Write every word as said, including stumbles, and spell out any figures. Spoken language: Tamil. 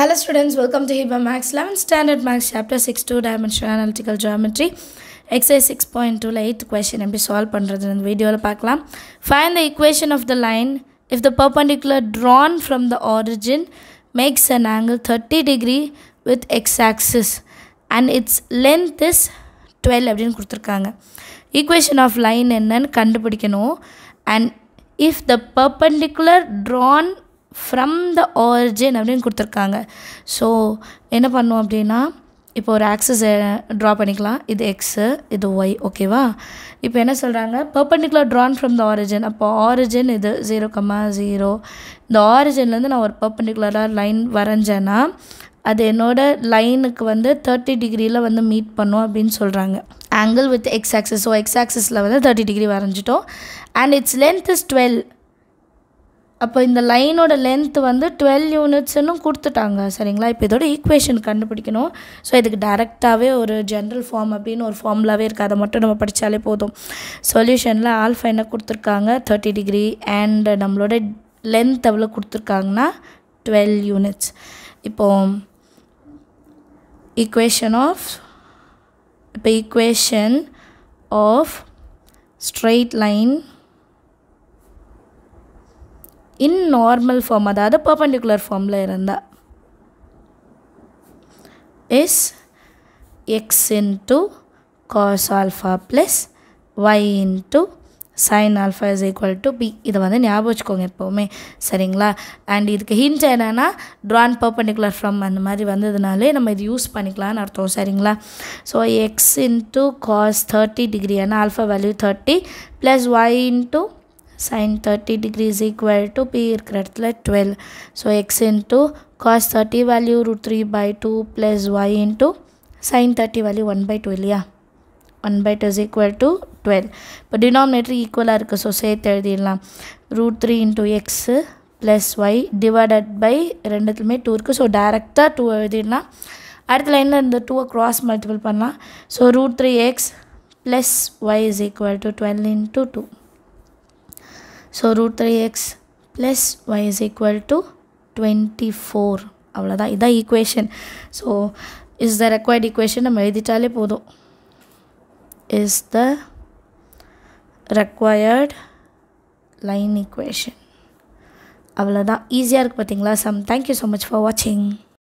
Hello students, welcome to Hiba maths eleventh standard maths chapter six two dimensional analytical geometry exercise six point two la eighth question eppadi solve pandradhu in video la paakalam. Find the equation of the line if the perpendicular drawn from the origin makes an angle thirty degree with x axis and its length is twelve appdin kuduthirukanga. Equation of line enna nu kandupidikanum and if the perpendicular drawn from the origin அப்படினு கொடுத்திருக்காங்க. சோ என்ன பண்ணுவோம் அப்படினா இப்போ ஒரு ஆக்சிஸ் டிரா பண்ணிக்கலாம். இது x, இது y, ஓகேவா? இப்போ என்ன சொல்றாங்க? perpendicular drawn from the origin. அப்போ origin இது zero comma zero. இந்த originல இருந்து நான் ஒரு perpendicular line வரைஞ்சேனா அது என்னோட லைனுக்கு வந்து thirty டிகிரில வந்து மீட் பண்ணும் அப்படினு சொல்றாங்க. angle with x axis. so x axisல வந்து thirty டிகிரி வரைஞ்சிட்டோம் and its length is twelve. அப்போ இந்த லைனோட லெந்த் வந்து twelve யூனிட்ஸ் னு கொடுத்துட்டாங்க. சரிங்களா? இப்போ இதோட ஈக்குவேஷன் கண்டுபிடிக்கணும். சோ இதுக்கு டைரக்டாவே ஒரு ஜெனரல் ஃபார்ம் அப்படின ஒரு ஃபார்முலாவே இருக்கு. அத மட்டும் நம்ம படிச்சாலே போதும். சொல்யூஷன்ல ஆல்பா என்ன கொடுத்திருக்காங்க? thirty டிகிரி and நம்மளோட லெந்த் எவ்வளவு கொடுத்திருக்காங்கன்னா twelve யூனிட்ஸ். இப்போ ஈக்குவேஷன் ஆஃப் இப்போ equation of straight line in normal form, that is perpendicular form is x into cos alpha plus y into sin alpha is equal to b. இது வந்து ஞாபகம் வச்சுக்கோங்க எப்பவுமே. சரிங்களா? அண்ட் இதுக்கு ஹிண்ட் என்னன்னா drawn perpendicular from அந்த மாதிரி வந்ததுனாலே நம்ம இது யூஸ் பண்ணிக்கலாம்னு அர்த்தம். சரிங்களா? So x into cos thirty degree ஏன்னா alpha value thirty plus y into sin thirty degree is equal to p இருக்கிற இடத்துல twelve. so x into cos thirty value root three by two plus y into sin thirty value one by two இல்லையா? one by two is equal to twelve. இப்போ denominator equal ஆ இருக்கு. so சேர்த்து எழுதிடலாம். root three into x plus y divided by ரெண்டுத்துலயுமே two இருக்கு. so டைரக்டா two எழுதிடலாம். அடுத்த லைன்ல இந்த two-ஐ cross multiply பண்ணலாம். so root three x plus y is equal to twelve into two. so root three x plus y is equal to twenty-four. அவ்வளவுதான். இதான் equation. So is the required equation நம்ம எழுதிட்டாலே போதும். Is the required line equation. அவ்வளோதான். ஈஸியாக இருக்குது பார்த்தீங்களா? சம் தேங்க்யூ ஸோ மச் ஃபார் வாட்சிங்.